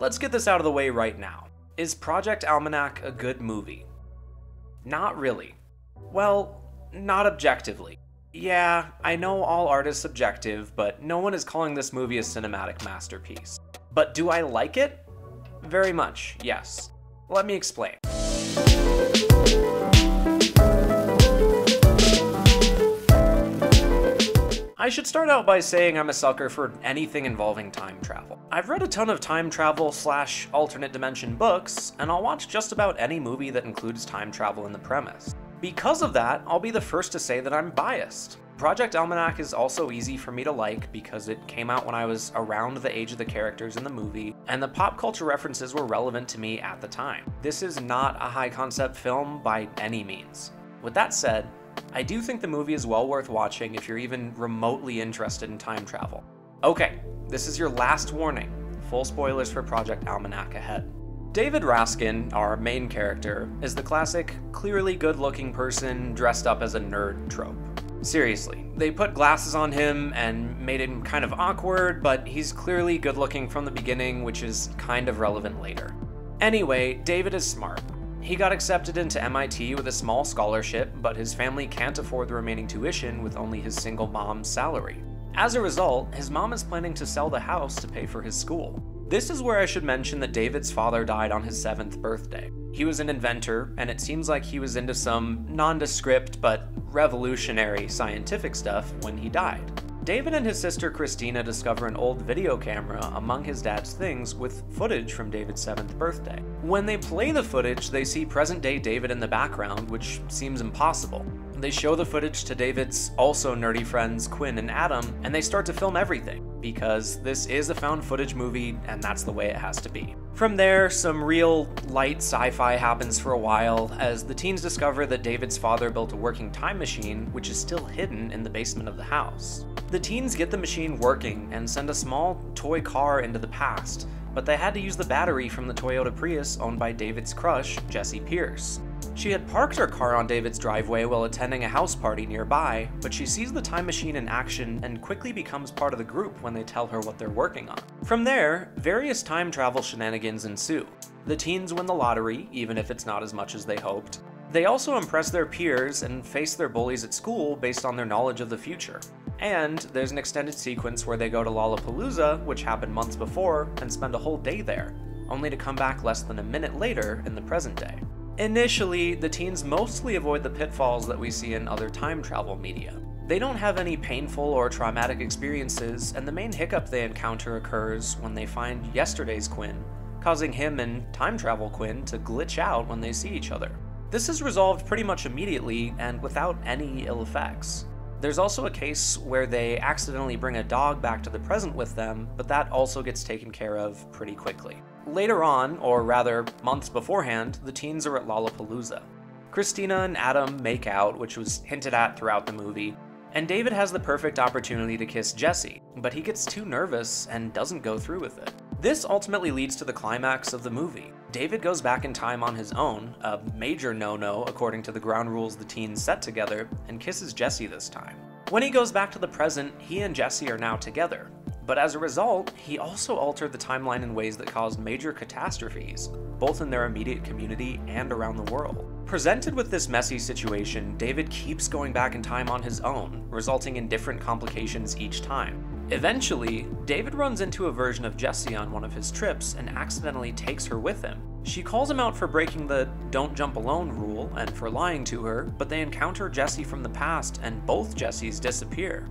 Let's get this out of the way right now. Is Project Almanac a good movie? Not really. Well, not objectively. Yeah, I know all art is subjective, but no one is calling this movie a cinematic masterpiece. But do I like it? Very much, yes. Let me explain. I should start out by saying I'm a sucker for anything involving time travel. I've read a ton of time travel / alternate dimension books, and I'll watch just about any movie that includes time travel in the premise. Because of that, I'll be the first to say that I'm biased. Project Almanac is also easy for me to like because it came out when I was around the age of the characters in the movie, and the pop culture references were relevant to me at the time. This is not a high concept film by any means. With that said, I do think the movie is well worth watching if you're even remotely interested in time travel. Okay, this is your last warning. Full spoilers for Project Almanac ahead. David Raskin, our main character, is the classic, clearly good-looking person dressed up as a nerd trope. Seriously, they put glasses on him and made him kind of awkward, but he's clearly good-looking from the beginning, which is kind of relevant later. Anyway, David is smart. He got accepted into MIT with a small scholarship, but his family can't afford the remaining tuition with only his single mom's salary. As a result, his mom is planning to sell the house to pay for his school. This is where I should mention that David's father died on his 7th birthday. He was an inventor, and it seems like he was into some nondescript but revolutionary scientific stuff when he died. David and his sister Christina discover an old video camera among his dad's things with footage from David's 7th birthday. When they play the footage, they see present-day David in the background, which seems impossible. They show the footage to David's also nerdy friends Quinn and Adam, and they start to film everything, because this is a found footage movie, and that's the way it has to be. From there, some real light sci-fi happens for a while, as the teens discover that David's father built a working time machine, which is still hidden in the basement of the house. The teens get the machine working and send a small toy car into the past, but they had to use the battery from the Toyota Prius owned by David's crush, Jesse Pierce. She had parked her car on David's driveway while attending a house party nearby, but she sees the time machine in action and quickly becomes part of the group when they tell her what they're working on. From there, various time travel shenanigans ensue. The teens win the lottery, even if it's not as much as they hoped. They also impress their peers and face their bullies at school based on their knowledge of the future. And there's an extended sequence where they go to Lollapalooza, which happened months before, and spend a whole day there, only to come back less than a minute later in the present day. Initially, the teens mostly avoid the pitfalls that we see in other time travel media. They don't have any painful or traumatic experiences, and the main hiccup they encounter occurs when they find yesterday's Quinn, causing him and time travel Quinn to glitch out when they see each other. This is resolved pretty much immediately and without any ill effects. There's also a case where they accidentally bring a dog back to the present with them, but that also gets taken care of pretty quickly. Later on, or rather months beforehand, the teens are at Lollapalooza. Christina and Adam make out, which was hinted at throughout the movie, and David has the perfect opportunity to kiss Jesse, but he gets too nervous and doesn't go through with it. This ultimately leads to the climax of the movie. David goes back in time on his own, a major no-no according to the ground rules the teens set together, and kisses Jesse this time. When he goes back to the present, he and Jesse are now together, but as a result, he also altered the timeline in ways that caused major catastrophes, both in their immediate community and around the world. Presented with this messy situation, David keeps going back in time on his own, resulting in different complications each time. Eventually, David runs into a version of Jesse on one of his trips and accidentally takes her with him. She calls him out for breaking the "don't jump alone" rule and for lying to her, but they encounter Jesse from the past and both Jessies disappear.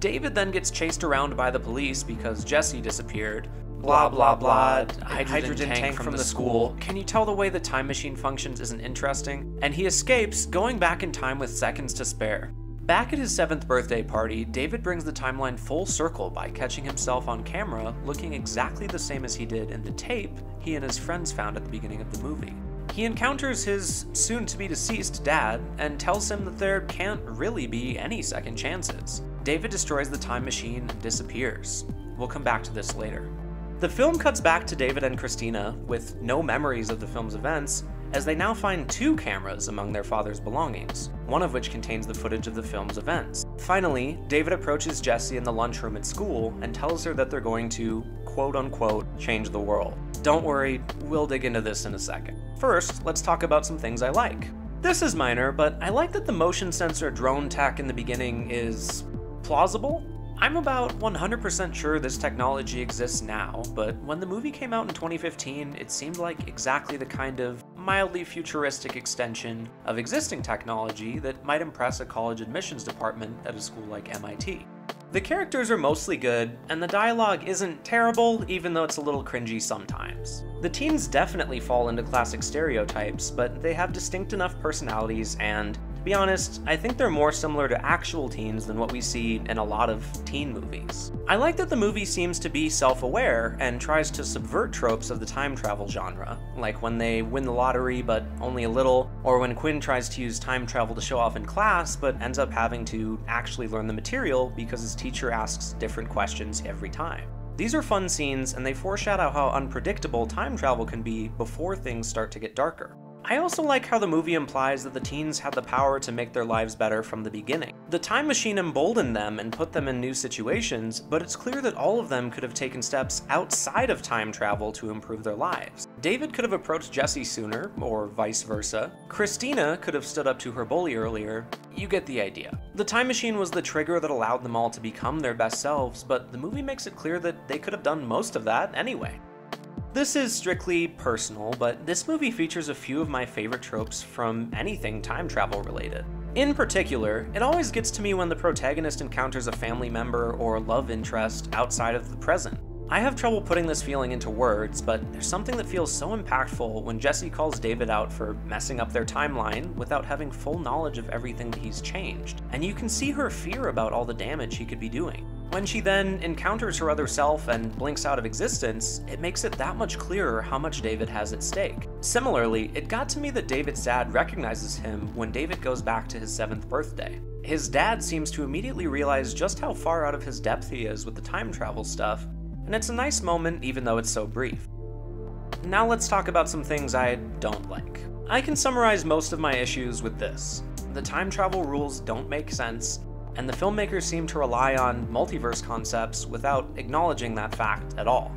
David then gets chased around by the police because Jesse disappeared. Blah blah blah, hydrogen tank from the school. Can you tell the way the time machine functions isn't interesting? And he escapes, going back in time with seconds to spare. Back at his 7th birthday party, David brings the timeline full circle by catching himself on camera looking exactly the same as he did in the tape he and his friends found at the beginning of the movie. He encounters his soon-to-be-deceased dad and tells him that there can't really be any second chances. David destroys the time machine and disappears. We'll come back to this later. The film cuts back to David and Christina, with no memories of the film's events, as they now find two cameras among their father's belongings, one of which contains the footage of the film's events. Finally, David approaches Jesse in the lunchroom at school and tells her that they're going to, quote unquote, change the world. don't worry, we'll dig into this in a second. First, let's talk about some things I like. This is minor, but I like that the motion sensor drone tech in the beginning is plausible. I'm about 100% sure this technology exists now, but when the movie came out in 2015, it seemed like exactly the kind of mildly futuristic extension of existing technology that might impress a college admissions department at a school like MIT. The characters are mostly good, and the dialogue isn't terrible, even though it's a little cringy sometimes. The teens definitely fall into classic stereotypes, but they have distinct enough personalities and, to be honest, I think they're more similar to actual teens than what we see in a lot of teen movies. I like that the movie seems to be self-aware and tries to subvert tropes of the time travel genre, like when they win the lottery but only a little, or when Quinn tries to use time travel to show off in class but ends up having to actually learn the material because his teacher asks different questions every time. These are fun scenes, and they foreshadow how unpredictable time travel can be before things start to get darker. I also like how the movie implies that the teens had the power to make their lives better from the beginning. The time machine emboldened them and put them in new situations, but it's clear that all of them could have taken steps outside of time travel to improve their lives. David could have approached Jesse sooner, or vice versa. Christina could have stood up to her bully earlier. You get the idea. The time machine was the trigger that allowed them all to become their best selves, but the movie makes it clear that they could have done most of that anyway. This is strictly personal, but this movie features a few of my favorite tropes from anything time travel related. In particular, it always gets to me when the protagonist encounters a family member or love interest outside of the present. I have trouble putting this feeling into words, but there's something that feels so impactful when Jesse calls David out for messing up their timeline without having full knowledge of everything that he's changed, and you can see her fear about all the damage he could be doing. When she then encounters her other self and blinks out of existence, it makes it that much clearer how much David has at stake. Similarly, it got to me that David's dad recognizes him when David goes back to his 7th birthday. His dad seems to immediately realize just how far out of his depth he is with the time travel stuff, and it's a nice moment even though it's so brief. Now let's talk about some things I don't like. I can summarize most of my issues with this. The time travel rules don't make sense, and the filmmakers seem to rely on multiverse concepts without acknowledging that fact at all.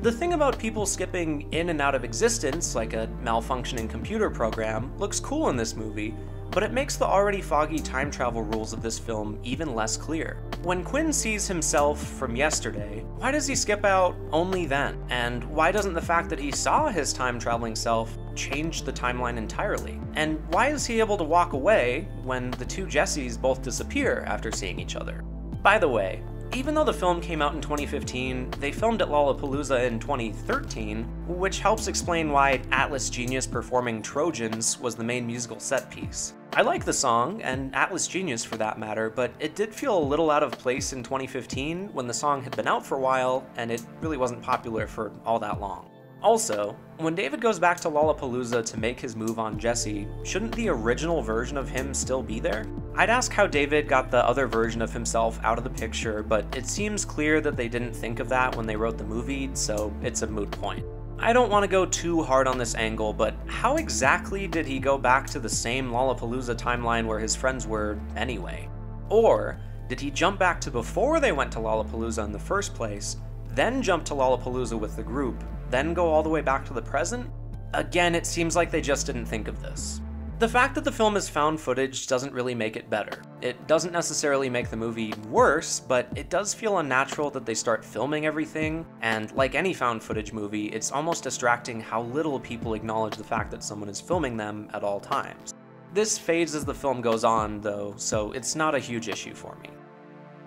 The thing about people skipping in and out of existence, like a malfunctioning computer program, looks cool in this movie, but it makes the already foggy time travel rules of this film even less clear. When Quinn sees himself from yesterday, why does he skip out only then? And why doesn't the fact that he saw his time-traveling self change the timeline entirely? And why is he able to walk away when the two Jessies both disappear after seeing each other? By the way, even though the film came out in 2015, they filmed at Lollapalooza in 2013, which helps explain why Atlas Genius performing Trojans was the main musical set piece. I like the song, and Atlas Genius for that matter, but it did feel a little out of place in 2015 when the song had been out for a while and it really wasn't popular for all that long. Also, when David goes back to Lollapalooza to make his move on Jesse, shouldn't the original version of him still be there? I'd ask how David got the other version of himself out of the picture, but it seems clear that they didn't think of that when they wrote the movie, so it's a moot point. I don't want to go too hard on this angle, but how exactly did he go back to the same Lollapalooza timeline where his friends were anyway? Or did he jump back to before they went to Lollapalooza in the first place, then jump to Lollapalooza with the group, then go all the way back to the present? Again, it seems like they just didn't think of this. The fact that the film is found footage doesn't really make it better. It doesn't necessarily make the movie worse, but it does feel unnatural that they start filming everything, and like any found footage movie, it's almost distracting how little people acknowledge the fact that someone is filming them at all times. This fades as the film goes on, though, so it's not a huge issue for me.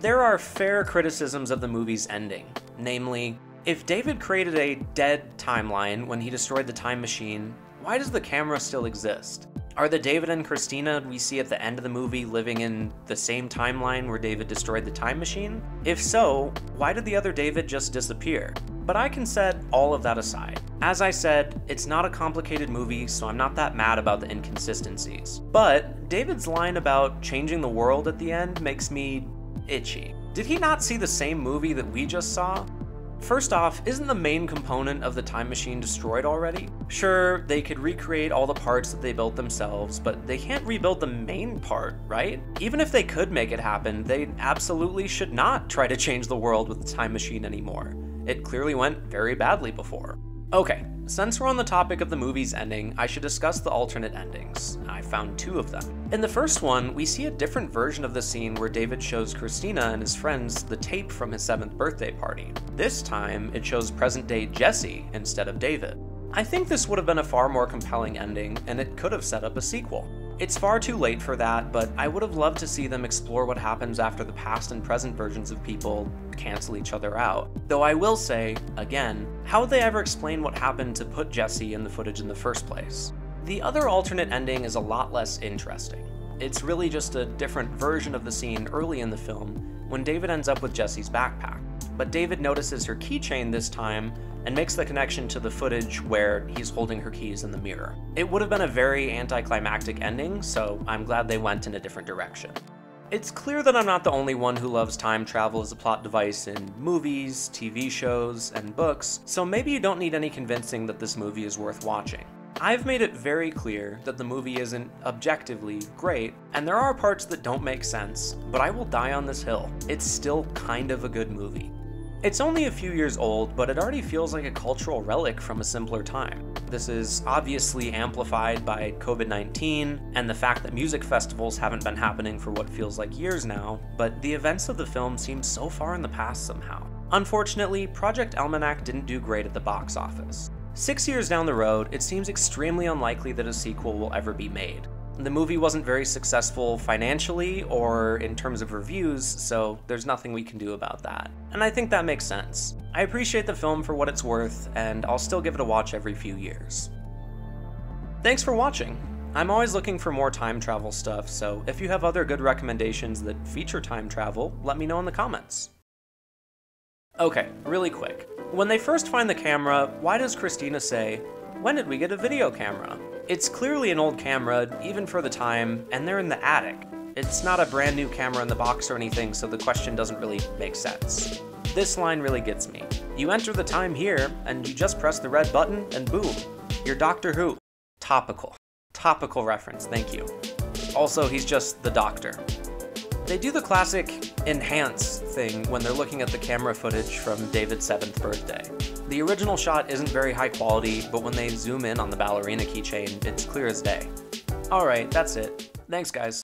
There are fair criticisms of the movie's ending, namely, if David created a dead timeline when he destroyed the time machine, why does the camera still exist? Are the David and Christina we see at the end of the movie living in the same timeline where David destroyed the time machine? If so, why did the other David just disappear? But I can set all of that aside. As I said, it's not a complicated movie, so I'm not that mad about the inconsistencies. But David's line about changing the world at the end makes me itchy. Did he not see the same movie that we just saw? First off, isn't the main component of the time machine destroyed already? Sure, they could recreate all the parts that they built themselves, but they can't rebuild the main part, right? Even if they could make it happen, they absolutely should not try to change the world with the time machine anymore. It clearly went very badly before. Okay, since we're on the topic of the movie's ending, I should discuss the alternate endings. I found two of them. In the first one, we see a different version of the scene where David shows Christina and his friends the tape from his 7th birthday party. This time, it shows present-day Jesse instead of David. I think this would have been a far more compelling ending, and it could have set up a sequel. It's far too late for that, but I would have loved to see them explore what happens after the past and present versions of people cancel each other out. Though I will say, again, how would they ever explain what happened to put Jesse in the footage in the first place? The other alternate ending is a lot less interesting. It's really just a different version of the scene early in the film when David ends up with Jesse's backpack. But David notices her keychain this time and makes the connection to the footage where he's holding her keys in the mirror. It would have been a very anticlimactic ending, so I'm glad they went in a different direction. It's clear that I'm not the only one who loves time travel as a plot device in movies, TV shows, and books, so maybe you don't need any convincing that this movie is worth watching. I've made it very clear that the movie isn't objectively great, and there are parts that don't make sense, but I will die on this hill. It's still kind of a good movie. It's only a few years old, but it already feels like a cultural relic from a simpler time. This is obviously amplified by COVID-19 and the fact that music festivals haven't been happening for what feels like years now, but the events of the film seem so far in the past somehow. Unfortunately, Project Almanac didn't do great at the box office. 6 years down the road, it seems extremely unlikely that a sequel will ever be made. The movie wasn't very successful financially or in terms of reviews, so there's nothing we can do about that. And I think that makes sense. I appreciate the film for what it's worth, and I'll still give it a watch every few years. Thanks for watching! I'm always looking for more time travel stuff, so if you have other good recommendations that feature time travel, let me know in the comments. Okay, really quick. When they first find the camera, why does Christina say, "When did we get a video camera?" It's clearly an old camera, even for the time, and they're in the attic. It's not a brand new camera in the box or anything, so the question doesn't really make sense. This line really gets me. You enter the time here, and you just press the red button, and boom, you're Doctor Who. Topical. Topical reference, thank you. Also, he's just the Doctor. They do the classic enhance thing when they're looking at the camera footage from David's 7th birthday. The original shot isn't very high quality, but when they zoom in on the ballerina keychain, it's clear as day. Alright, that's it. Thanks, guys.